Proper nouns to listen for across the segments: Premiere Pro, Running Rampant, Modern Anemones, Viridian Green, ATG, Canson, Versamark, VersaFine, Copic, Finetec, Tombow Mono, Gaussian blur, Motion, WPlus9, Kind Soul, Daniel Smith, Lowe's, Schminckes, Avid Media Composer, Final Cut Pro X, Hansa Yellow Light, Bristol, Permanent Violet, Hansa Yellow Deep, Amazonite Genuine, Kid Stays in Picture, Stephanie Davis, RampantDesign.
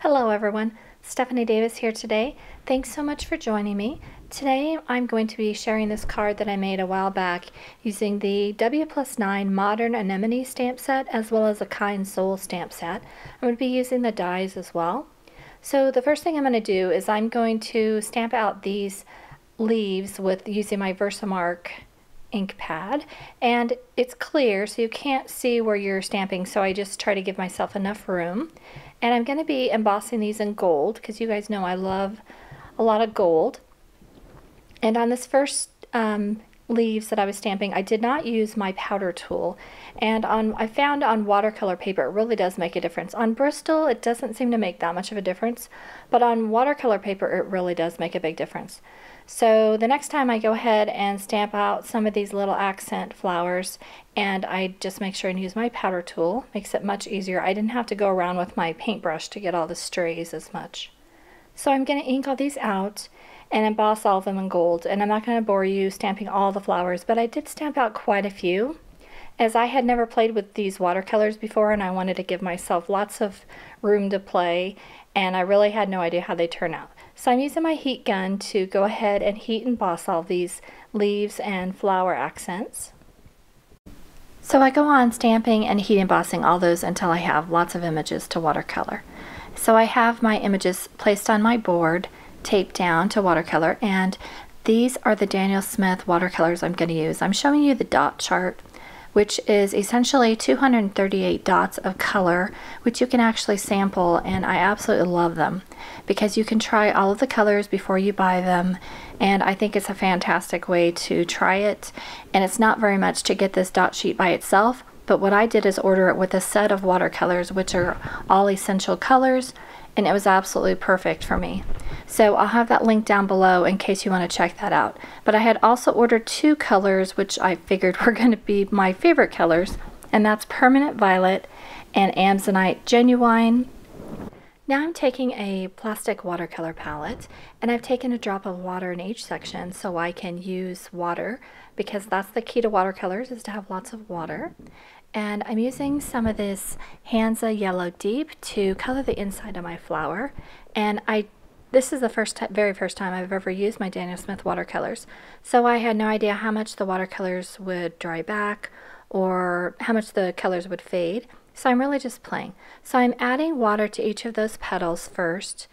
Hello everyone, Stephanie Davis here today. Thanks so much for joining me. Today I'm going to be sharing this card that I made a while back using the WPlus9 Modern Anemone stamp set as well as a Kind Soul stamp set. I'm going to be using the dies as well. So the first thing I'm going to do is I'm going to stamp out these leaves with using my Versamark ink pad, and it's clear so you can't see where you're stamping, so I just try to give myself enough room. And I'm going to be embossing these in gold because you guys know I love a lot of gold. And on this first leaves that I was stamping, I did not use my powder tool. And I found on watercolor paper it really does make a difference. On Bristol it doesn't seem to make that much of a difference, but on watercolor paper it really does make a big difference. So the next time I go ahead and stamp out some of these little accent flowers, and I just make sure and use my powder tool. Makes it much easier. I didn't have to go around with my paintbrush to get all the strays as much. So I'm going to ink all these out and emboss all of them in gold. And I'm not going to bore you stamping all the flowers, but I did stamp out quite a few, as I had never played with these watercolors before and I wanted to give myself lots of room to play, and I really had no idea how they turn out. So I'm using my heat gun to go ahead and heat emboss all these leaves and flower accents. So I go on stamping and heat embossing all those until I have lots of images to watercolor. So I have my images placed on my board, taped down to watercolor, and these are the Daniel Smith watercolors I'm going to use. I'm showing you the dot chart, which is essentially 238 dots of color, which you can actually sample, and I absolutely love them because you can try all of the colors before you buy them, and I think it's a fantastic way to try it. And it's not very much to get this dot sheet by itself, but what I did is order it with a set of watercolors, which are all essential colors, and it was absolutely perfect for me. So I'll have that link down below in case you want to check that out. But I had also ordered two colors which I figured were going to be my favorite colors, and that's Permanent Violet and Amazonite Genuine. Now I'm taking a plastic watercolor palette, and I've taken a drop of water in each section so I can use water, because that's the key to watercolors, is to have lots of water. And I'm using some of this Hansa Yellow Deep to color the inside of my flower. And this is the very first time I've ever used my Daniel Smith watercolors, so I had no idea how much the watercolors would dry back or how much the colors would fade, so I'm really just playing. So I'm adding water to each of those petals first,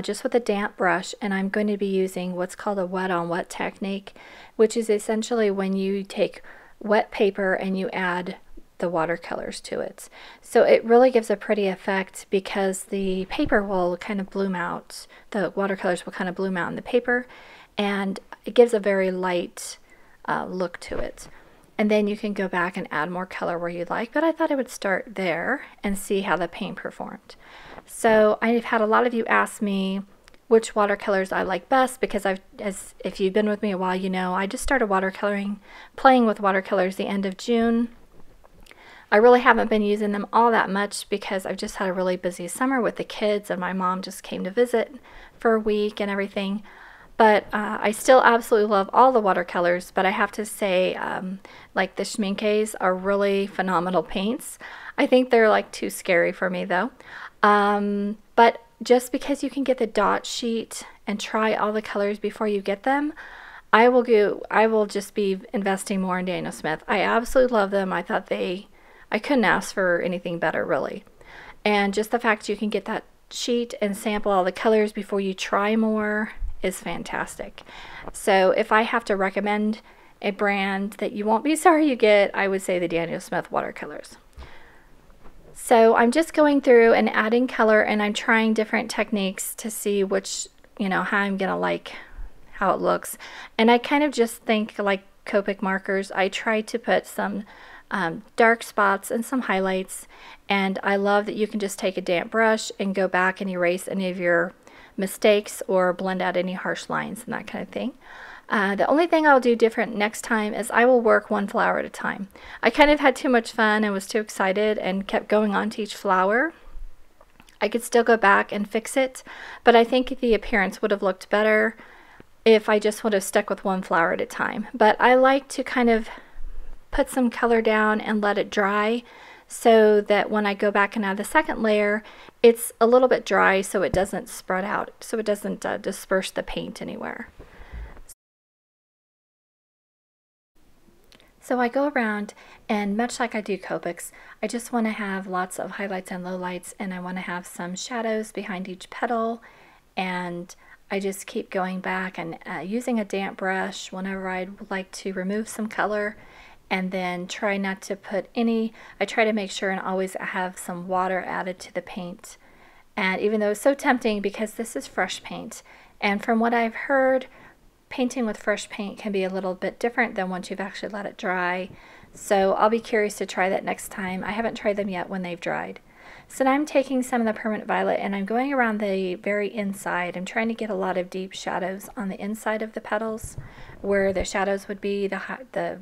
just with a damp brush, and I'm going to be using what's called a wet-on-wet technique, which is essentially when you take wet paper and you add the watercolors to it. So it really gives a pretty effect because the paper will kind of bloom out, the watercolors will kind of bloom out in the paper, and it gives a very light look to it. And then you can go back and add more color where you'd like, but I thought I would start there and see how the paint performed. So I've had a lot of you ask me which watercolors I like best, because if you've been with me a while, you know I just started playing with watercolors the end of June. I really haven't been using them all that much because I've just had a really busy summer with the kids, and my mom just came to visit for a week and everything. But I still absolutely love all the watercolors, but I have to say like the Schminckes are really phenomenal paints. I think they're like too scary for me though. But just because you can get the dot sheet and try all the colors before you get them, I will just be investing more in Daniel Smith. I absolutely love them. I couldn't ask for anything better, really. And just the fact you can get that sheet and sample all the colors before you try more is fantastic. So if I have to recommend a brand that you won't be sorry you get, I would say the Daniel Smith watercolors. So I'm just going through and adding color, and I'm trying different techniques to see which, you know, how I'm gonna like how it looks. And I kind of just think like Copic markers. I try to put some dark spots and some highlights, and I love that you can just take a damp brush and go back and erase any of your mistakes or blend out any harsh lines and that kind of thing. The only thing I'll do different next time is I will work one flower at a time. I kind of had too much fun and was too excited and kept going on to each flower. I could still go back and fix it, but I think the appearance would have looked better if I just would have stuck with one flower at a time. But I like to kind of put some color down and let it dry so that when I go back and add the second layer, it's a little bit dry so it doesn't spread out, so it doesn't disperse the paint anywhere. So I go around, and much like I do Copics, I just want to have lots of highlights and lowlights, and I want to have some shadows behind each petal, and I just keep going back and using a damp brush whenever I'd like to remove some color, and then try not to put any, I try to make sure and always have some water added to the paint. And even though it's so tempting because this is fresh paint, and from what I've heard, painting with fresh paint can be a little bit different than once you've actually let it dry. So I'll be curious to try that next time. I haven't tried them yet when they've dried. So now I'm taking some of the Permanent Violet and I'm going around the very inside. I'm trying to get a lot of deep shadows on the inside of the petals where the shadows would be the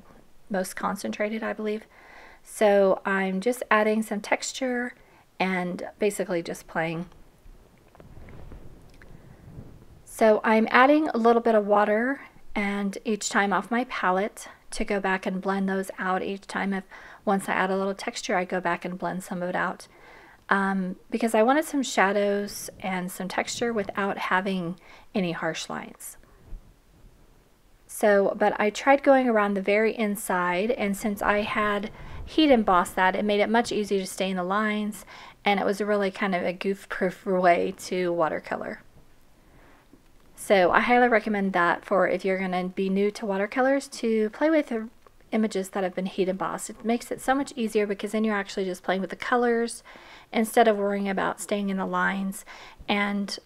most concentrated, I believe. So I'm just adding some texture and basically just playing. So I'm adding a little bit of water and each time off my palette to go back and blend those out each time. If once I add a little texture, I go back and blend some of it out because I wanted some shadows and some texture without having any harsh lines. So, but I tried going around the very inside, and since I had heat embossed that, it made it much easier to stain the lines, and it was really kind of a goof-proof way to watercolor. So I highly recommend that for if you're going to be new to watercolors, to play with images that have been heat embossed. It makes it so much easier because then you're actually just playing with the colors instead of worrying about staying in the lines and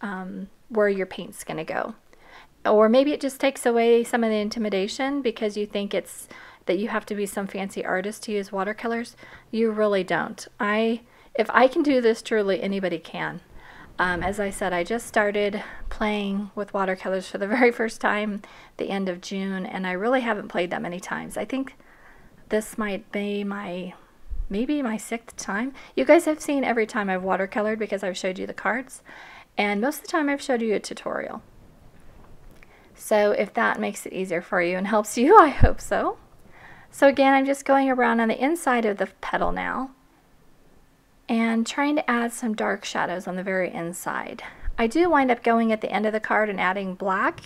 where your paint's going to go. Or maybe it just takes away some of the intimidation because you think it's that you have to be some fancy artist to use watercolors. You really don't. If I can do this, truly anybody can. As I said, I just started playing with watercolors for the very first time the end of June, and I really haven't played that many times. I think this might be maybe my 6th time. You guys have seen every time I've watercolored because I've showed you the cards, and most of the time I've showed you a tutorial. So if that makes it easier for you and helps you, I hope so. So again, I'm just going around on the inside of the petal now, and trying to add some dark shadows on the very inside. I do wind up going at the end of the card and adding black,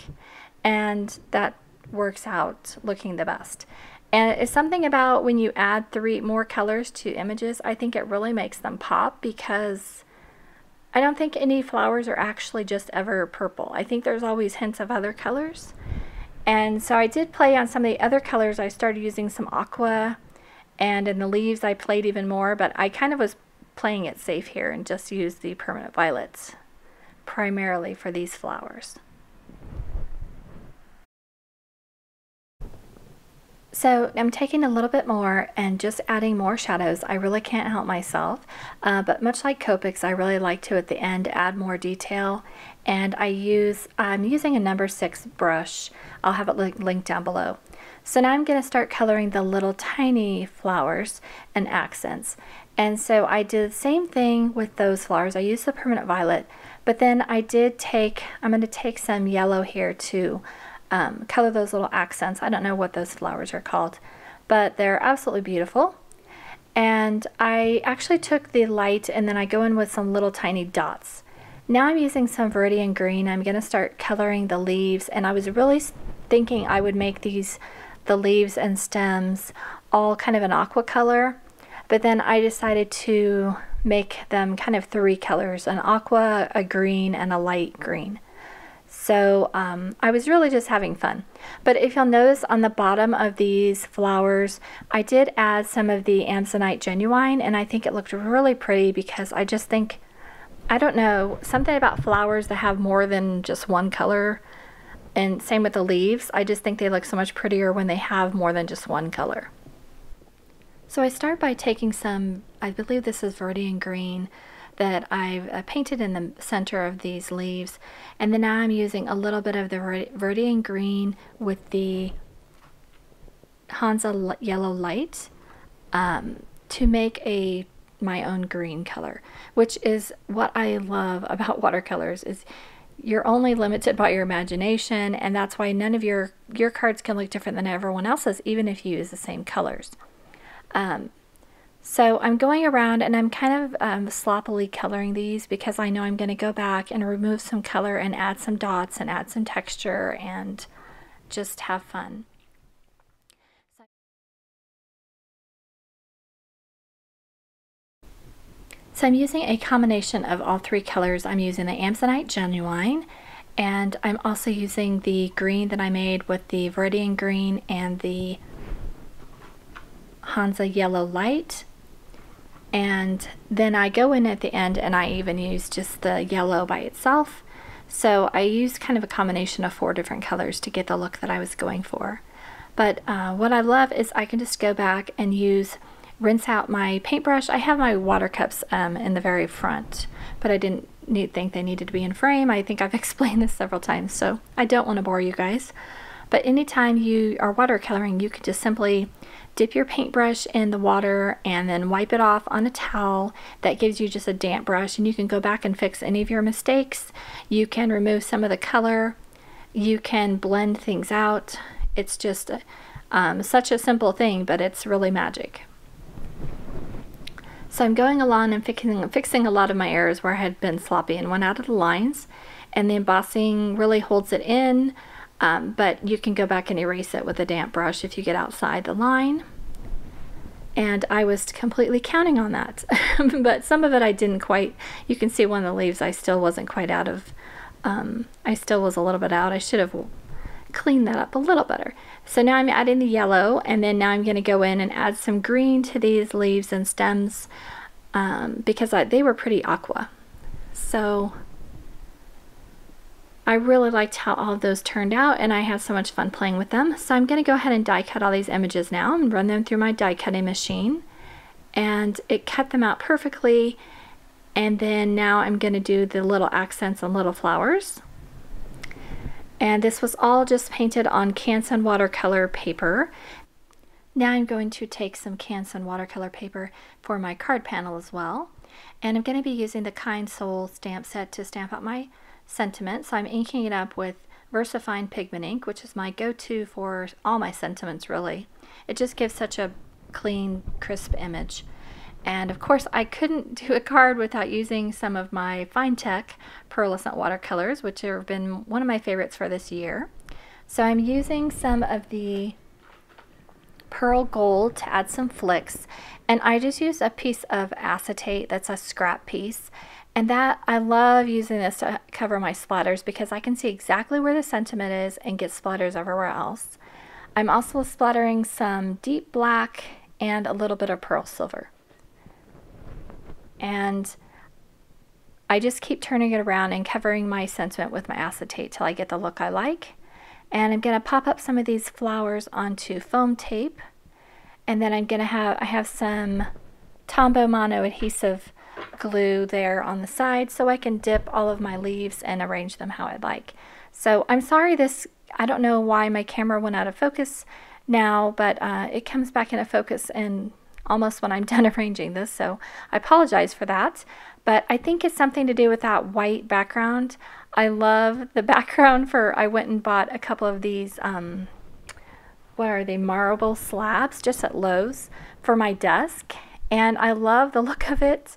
and that works out looking the best. And it's something about when you add three more colors to images, I think it really makes them pop, because I don't think any flowers are actually just ever purple. I think there's always hints of other colors. And so I did play on some of the other colors. I started using some aqua, and in the leaves I played even more, but I kind of was playing it safe here and just use the Permanent Violets primarily for these flowers. So I'm taking a little bit more and just adding more shadows. I really can't help myself, but much like Copics, I really like to at the end add more detail, and I'm using a number 6 brush. I'll have it linked down below. So now I'm going to start coloring the little tiny flowers and accents. And so I did the same thing with those flowers. I used the Permanent Violet, but then I'm going to take some yellow here to color those little accents. I don't know what those flowers are called, but they're absolutely beautiful. And I actually took the light and then I go in with some little tiny dots. Now I'm using some Viridian Green. I'm going to start coloring the leaves, and I was really thinking I would make the leaves and stems all kind of an aqua color. But then I decided to make them kind of 3 colors, an aqua, a green, and a light green. So I was really just having fun. But if you'll notice on the bottom of these flowers, I did add some of the Amazonite Genuine, and I think it looked really pretty because I just think, I don't know, something about flowers that have more than just one color, and same with the leaves, I just think they look so much prettier when they have more than just one color. So I start by taking some, I believe this is Viridian Green, that I've painted in the center of these leaves. And then now I'm using a little bit of the Viridian Green with the Hansa Yellow Light to make my own green color, which is what I love about watercolors, is you're only limited by your imagination, and that's why none of your cards can look different than everyone else's, even if you use the same colors. So I'm going around and I'm kind of sloppily coloring these because I know I'm going to go back and remove some color and add some dots and add some texture and just have fun. So I'm using a combination of all three colors. I'm using the Amazonite Genuine, and I'm also using the green that I made with the Viridian Green and the Hansa Yellow Light. And then I go in at the end and I even use just the yellow by itself. So I use kind of a combination of four different colors to get the look that I was going for. But what I love is I can just go back and rinse out my paintbrush. I have my water cups in the very front, but I didn't think they needed to be in frame. I think I've explained this several times, so I don't want to bore you guys. But anytime you are watercoloring, you can just simply dip your paintbrush in the water and then wipe it off on a towel. That gives you just a damp brush, and you can go back and fix any of your mistakes. You can remove some of the color. You can blend things out. It's just such a simple thing, but it's really magic. So I'm going along and fixing a lot of my errors where I had been sloppy and went out of the lines. And the embossing really holds it in. But you can go back and erase it with a damp brush if you get outside the line. And I was completely counting on that. But some of it I didn't quite. You can see one of the leaves I still wasn't quite out of. I still was a little bit out. I should have cleaned that up a little better. So now I'm adding the yellow, and then now I'm going to go in and add some green to these leaves and stems because they were pretty aqua. So I really liked how all of those turned out, and I had so much fun playing with them. So I'm going to go ahead and die cut all these images now and run them through my die cutting machine. And it cut them out perfectly. And then now I'm going to do the little accents and little flowers. And this was all just painted on Canson watercolor paper. Now I'm going to take some Canson watercolor paper for my card panel as well. And I'm going to be using the Kind Soul stamp set to stamp out my sentiment, so I'm inking it up with VersaFine pigment ink, which is my go-to for all my sentiments, really. It just gives such a clean, crisp image. And of course, I couldn't do a card without using some of my Finetec pearlescent watercolors, which have been one of my favorites for this year. So I'm using some of the pearl gold to add some flicks, and I just used a piece of acetate that's a scrap piece. And I love using this to cover my splatters because I can see exactly where the sentiment is and get splatters everywhere else. I'm also splattering some deep black and a little bit of pearl silver. And I just keep turning it around and covering my sentiment with my acetate till I get the look I like. And I'm going to pop up some of these flowers onto foam tape. And then I have some Tombow Mono adhesive glue there on the side so I can dip all of my leaves and arrange them how I'd like. So I'm sorry I don't know why my camera went out of focus now, but it comes back into focus and almost when I'm done arranging this, so I apologize for that. But I think it's something to do with that white background. I love the background I went and bought a couple of these, what are they, marble slabs just at Lowe's for my desk. And I love the look of it,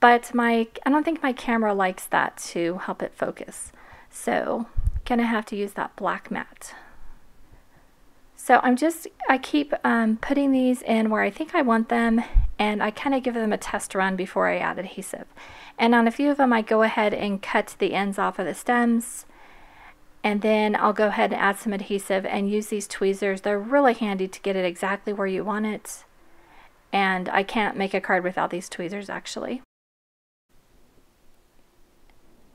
but I don't think my camera likes that to help it focus. So gonna have to use that black matte. So I keep putting these in where I think I want them, and I kind of give them a test run before I add adhesive. And on a few of them, I go ahead and cut the ends off of the stems, and then I'll go ahead and add some adhesive and use these tweezers. They're really handy to get it exactly where you want it. And I can't make a card without these tweezers, actually.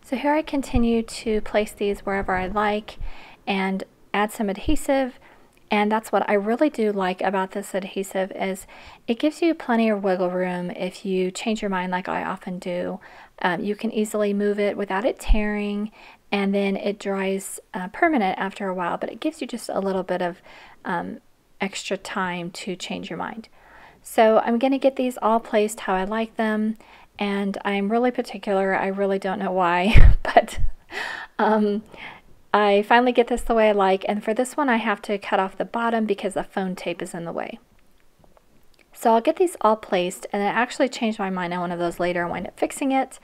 So here I continue to place these wherever I like and add some adhesive. And that's what I really do like about this adhesive is it gives you plenty of wiggle room if you change your mind like I often do. You can easily move it without it tearing, and then it dries permanent after a while, but it gives you just a little bit of extra time to change your mind. So I'm going to get these all placed how I like them, and I'm really particular. I really don't know why, but I finally get this the way I like, and for this one I have to cut off the bottom because the foam tape is in the way. So I'll get these all placed, and I actually changed my mind on one of those later and wind up fixing it.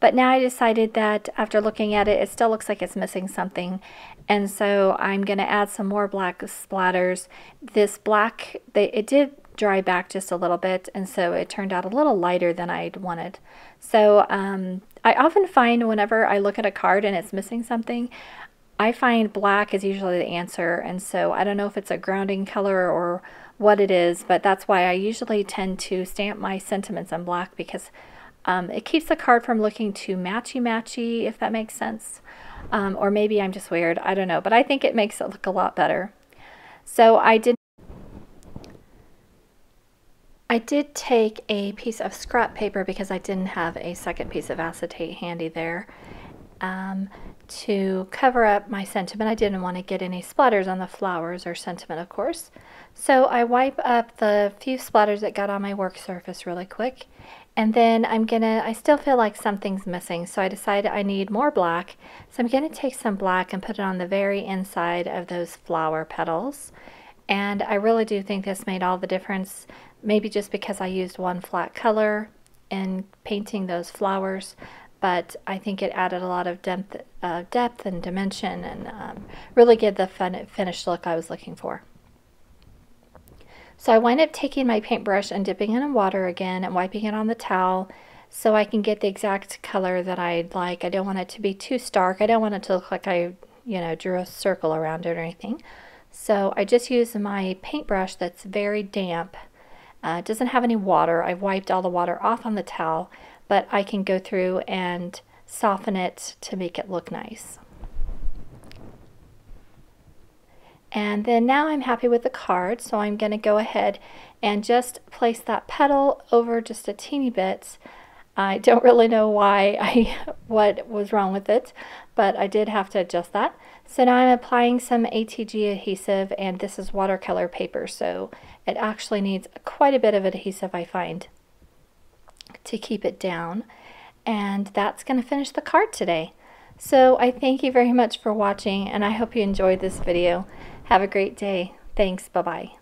But now I decided that after looking at it, it still looks like it's missing something. And so I'm going to add some more black splatters. This black, it did dry back just a little bit, and so it turned out a little lighter than I'd wanted. So I often find whenever I look at a card and it's missing something, I find black is usually the answer. And so I don't know if it's a grounding color or what it is, but that's why I usually tend to stamp my sentiments in black, because it keeps the card from looking too matchy-matchy, if that makes sense. Or maybe I'm just weird, I don't know, but I think it makes it look a lot better. So I did take a piece of scrap paper, because I didn't have a second piece of acetate handy there, to cover up my sentiment. I didn't want to get any splatters on the flowers or sentiment, of course. So I wipe up the few splatters that got on my work surface really quick. And then I still feel like something's missing, so I decided I need more black. So I'm gonna take some black and put it on the very inside of those flower petals. And I really do think this made all the difference, maybe just because I used one flat color in painting those flowers, but I think it added a lot of depth and dimension, and really gave the finished look I was looking for. So I wind up taking my paintbrush and dipping it in water again and wiping it on the towel so I can get the exact color that I'd like. I don't want it to be too stark. I don't want it to look like I, you know, drew a circle around it or anything. So I just use my paintbrush that's very damp. It doesn't have any water. I wiped all the water off on the towel, but I can go through and soften it to make it look nice. And then now I'm happy with the card, so I'm going to go ahead and just place that petal over just a teeny bit. I don't really know why what was wrong with it, but I did have to adjust that. So now I'm applying some ATG adhesive, and this is watercolor paper, so it actually needs quite a bit of adhesive, I find, to keep it down. And that's going to finish the card today. So I thank you very much for watching, and I hope you enjoyed this video. Have a great day. Thanks. Bye-bye.